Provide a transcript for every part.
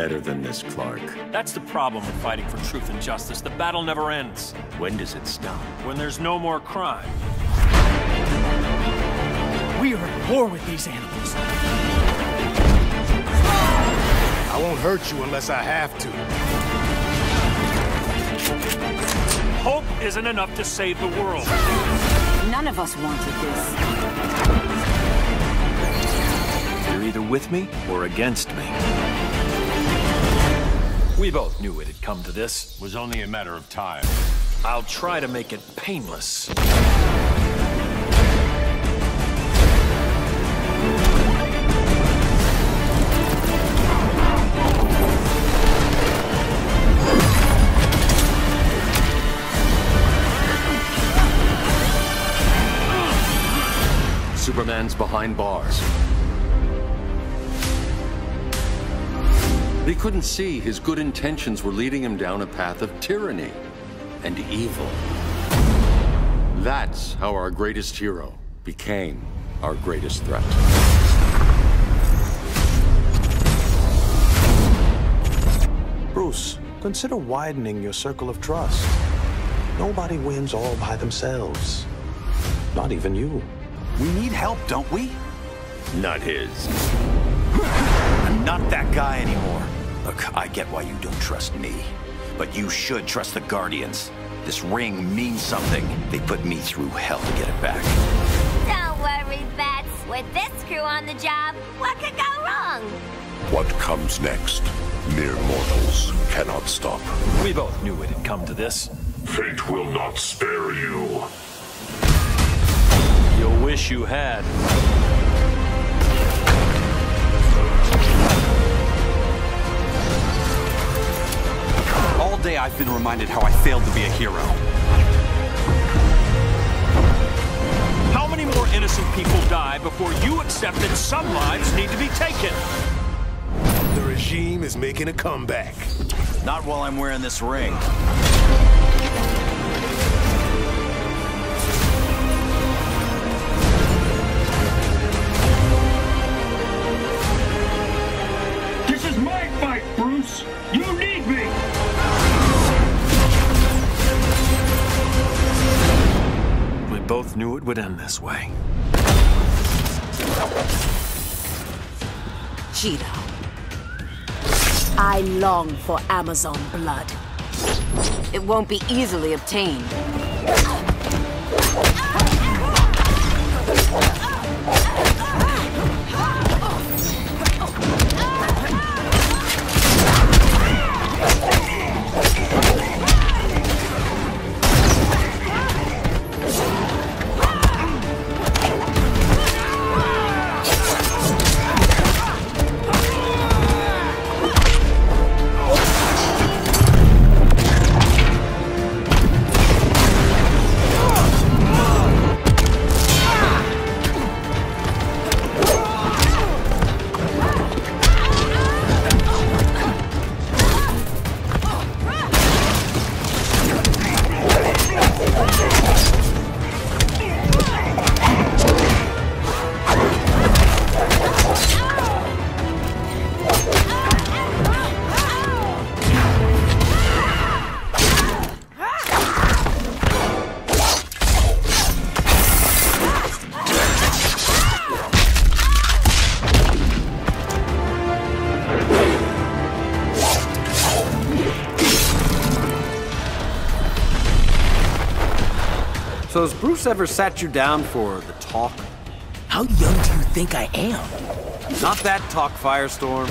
better than this, Clark. That's the problem with fighting for truth and justice. The battle never ends. When does it stop? When there's no more crime. We are at war with these animals. I won't hurt you unless I have to. Hope isn't enough to save the world. None of us wanted this. You're either with me or against me. We both knew it had come to this. It was only a matter of time. I'll try to make it painless. Superman's behind bars. He couldn't see his good intentions were leading him down a path of tyranny and evil. That's how our greatest hero became our greatest threat. Bruce, consider widening your circle of trust. Nobody wins all by themselves. Not even you. We need help, don't we? Not his. I'm not that guy anymore. Look, I get why you don't trust me, but you should trust the Guardians. This ring means something. They put me through hell to get it back. Don't worry, Bats. With this crew on the job, what could go wrong? What comes next, mere mortals cannot stop. We both knew it had come to this. Fate will not spare you. You'll wish you had. All day I've been reminded how I failed to be a hero. How many more innocent people die before you accept that some lives need to be taken? The regime is making a comeback. Not while I'm wearing this ring. Bruce, you need me! We both knew it would end this way. Cheetah, I long for Amazon blood. It won't be easily obtained. So has Bruce ever sat you down for the talk? How young do you think I am? Not that talk, Firestorm.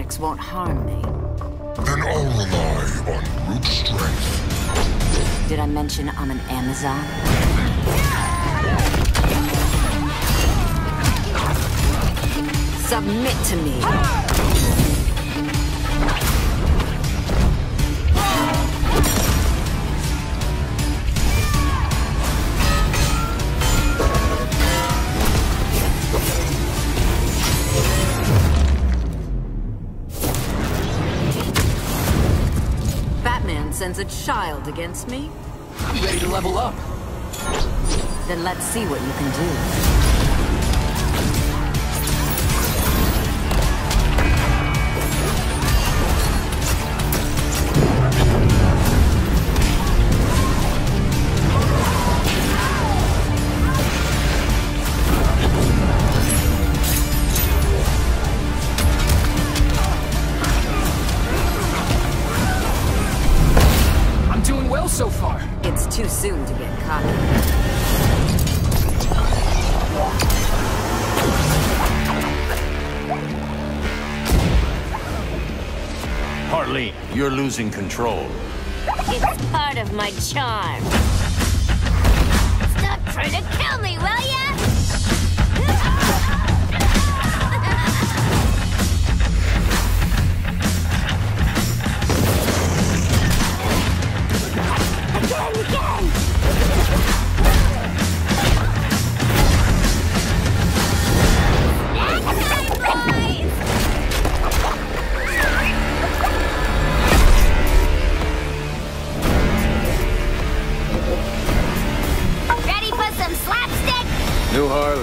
matrix won't harm me. Then I'll rely on brute strength. Did I mention I'm an Amazon? Submit to me. Sends a child against me? You ready to level up? Then let's see what you can Too soon to get caught. Harley, you're losing control. It's part of my charm. Stop trying to kill me, will ya?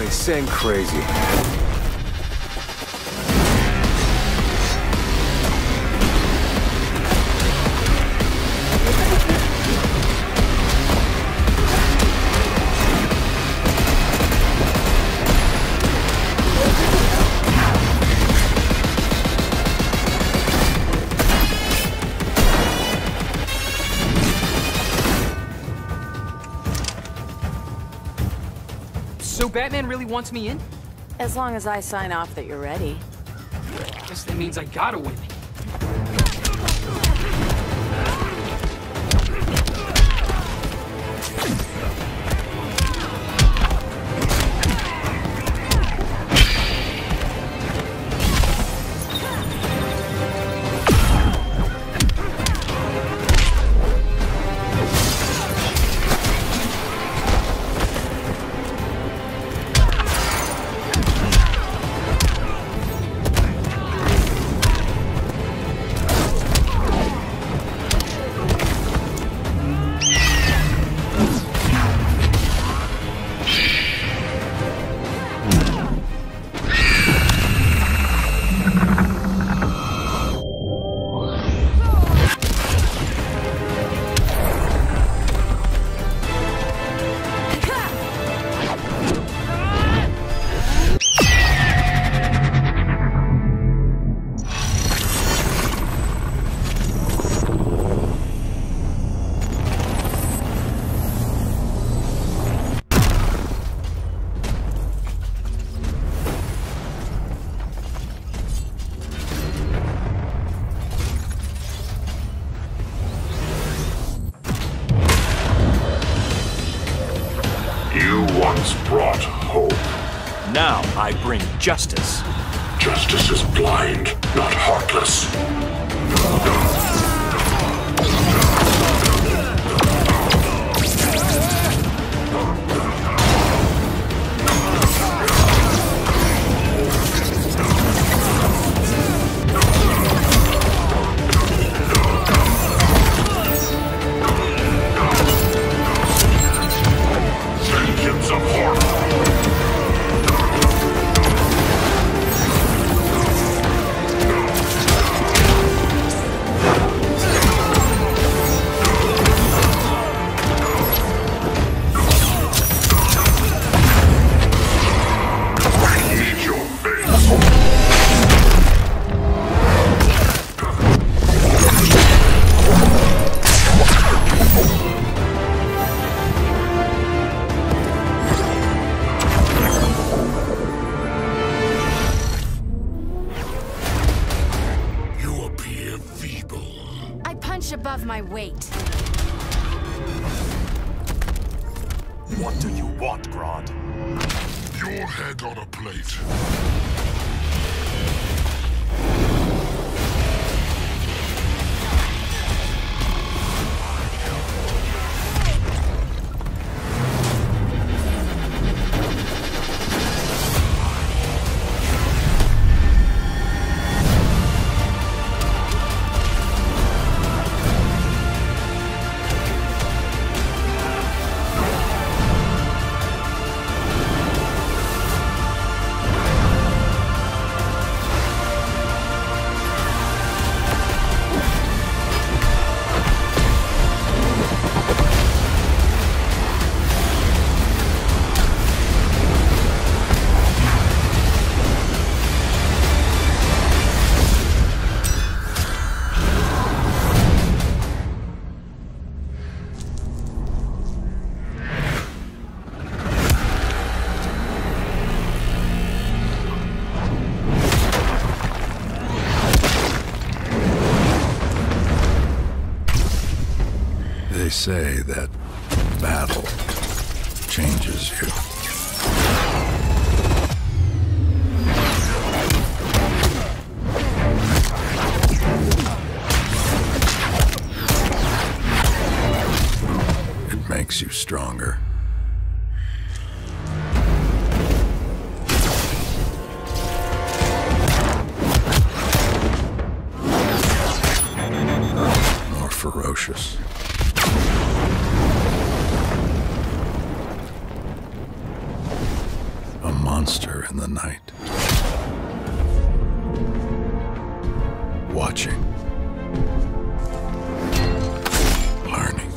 Sing crazy. Batman really wants me in? As long as I sign off that you're ready. I guess that means I gotta win. I bring justice. Justice is blind, not heartless. punch above my weight. What do you want, Grodd? Your head on a plate. They say that battle changes you. It makes you stronger. More ferocious. Monster in the night, watching, learning,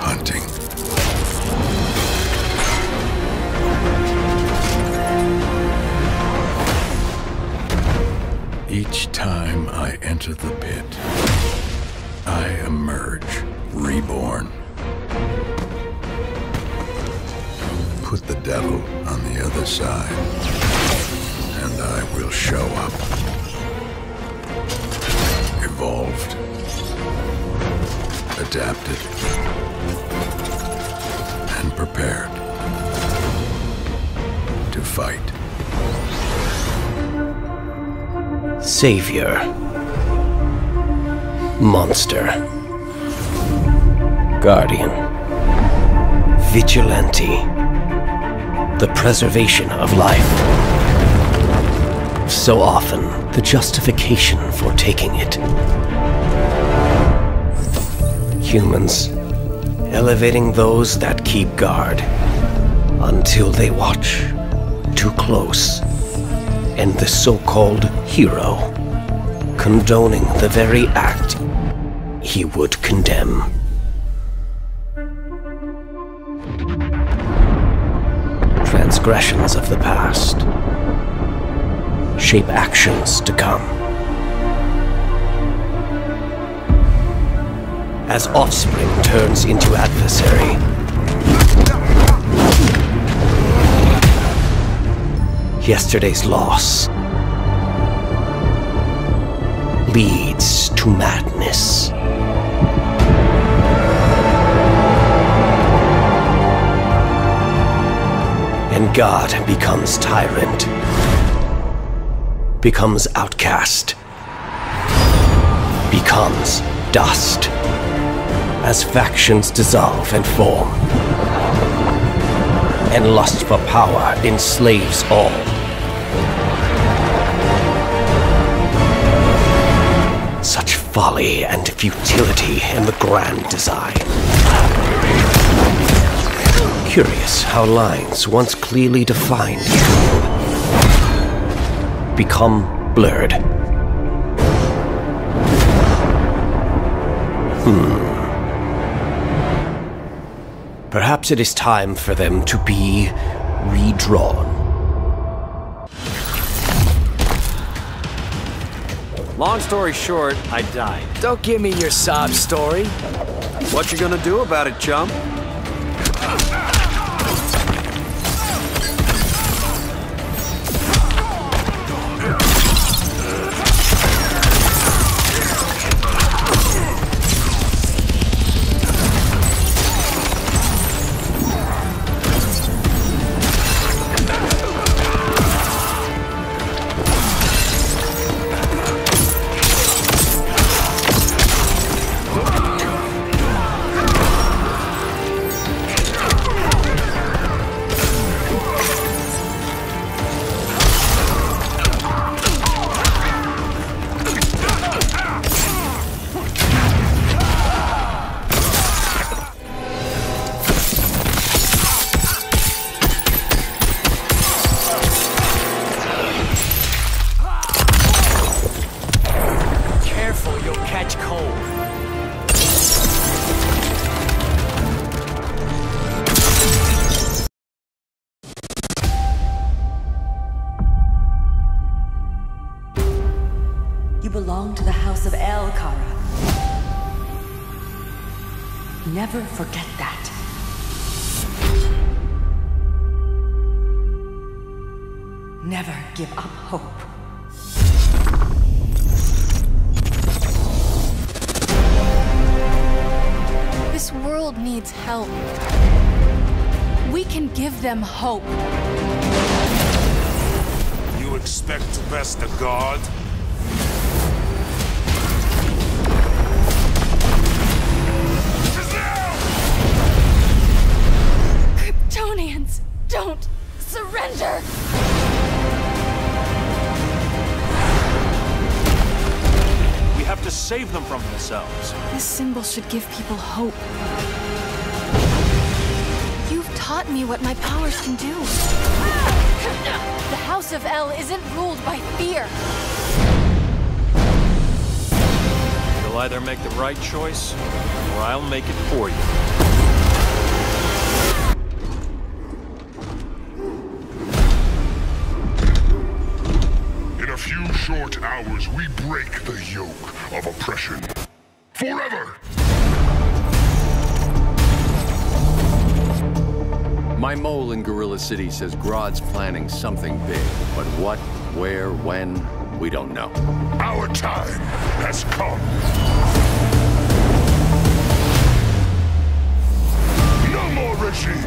hunting. Each time I enter the pit, I emerge reborn. Put the devil on the other side, and I will show up, evolved, adapted, and prepared to fight. Savior, monster, guardian, vigilante. The preservation of life. So often, the justification for taking it. Humans, elevating those that keep guard until they watch too close. And the so-called hero, condoning the very act he would condemn. Transgressions of the past shape actions to come. As offspring turns into adversary, yesterday's loss leads to madness. And God becomes tyrant, becomes outcast, becomes dust, as factions dissolve and form, and lust for power enslaves all. Such folly and futility in the grand design. Curious how lines once clearly defined become blurred. Perhaps it is time for them to be redrawn. Long story short, I died. Don't give me your sob story. What you gonna do about it, chump? You belong to the House of El, Kara. Never forget that. Never give up hope. This world needs help. We can give them hope. You expect to best a god? Kryptonians, don't surrender! Have to save them from themselves. This symbol should give people hope. You've taught me what my powers can do. The House of El isn't ruled by fear. You'll either make the right choice, or I'll make it for you. Short hours, we break the yoke of oppression forever. My mole in Gorilla City says Grodd's planning something big, but what, where, when, we don't know. Our time has come. No more regime.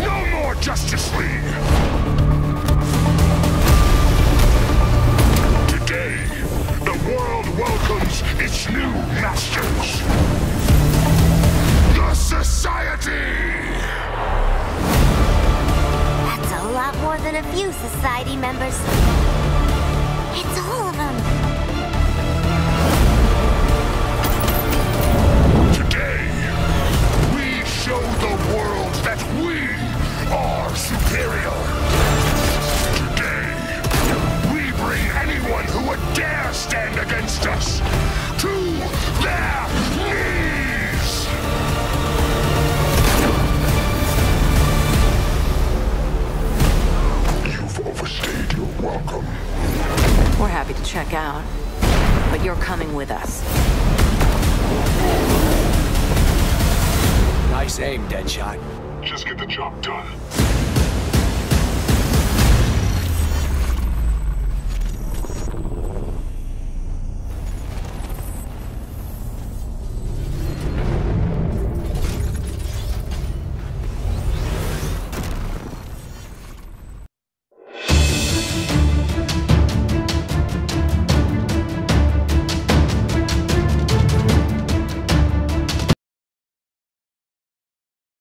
No more Justice League. Welcomes its new masters, the Society! That's a lot more than a few Society members. It's all of them. Today, we show the world that we are superior. Today, we bring anyone who would dare stand against us to their knees! You've overstayed your welcome. We're happy to check out, but you're coming with us. Nice aim, Deadshot. Just get the job done.